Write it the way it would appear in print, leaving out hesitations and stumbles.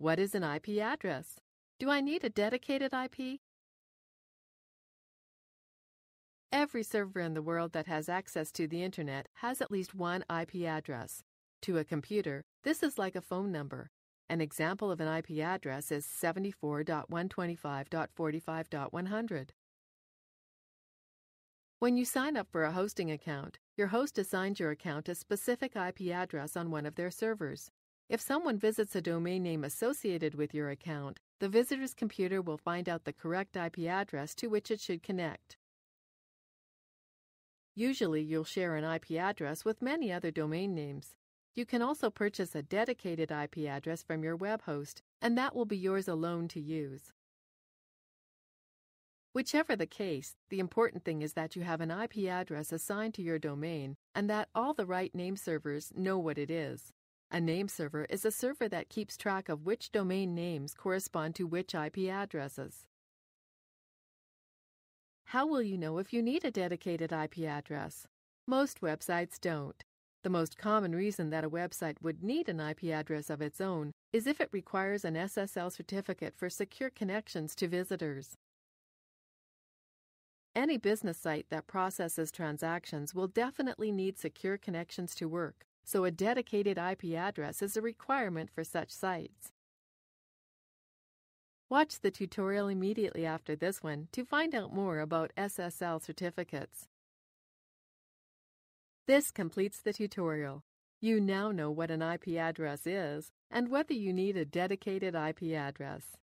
What is an IP address? Do I need a dedicated IP? Every server in the world that has access to the Internet has at least one IP address. To a computer, this is like a phone number. An example of an IP address is 74.125.45.100. When you sign up for a hosting account, your host assigns your account a specific IP address on one of their servers. If someone visits a domain name associated with your account, the visitor's computer will find out the correct IP address to which it should connect. Usually, you'll share an IP address with many other domain names. You can also purchase a dedicated IP address from your web host, and that will be yours alone to use. Whichever the case, the important thing is that you have an IP address assigned to your domain and that all the right name servers know what it is. A name server is a server that keeps track of which domain names correspond to which IP addresses. How will you know if you need a dedicated IP address? Most websites don't. The most common reason that a website would need an IP address of its own is if it requires an SSL certificate for secure connections to visitors. Any business site that processes transactions will definitely need secure connections to work, so a dedicated IP address is a requirement for such sites. Watch the tutorial immediately after this one to find out more about SSL certificates. This completes the tutorial. You now know what an IP address is and whether you need a dedicated IP address.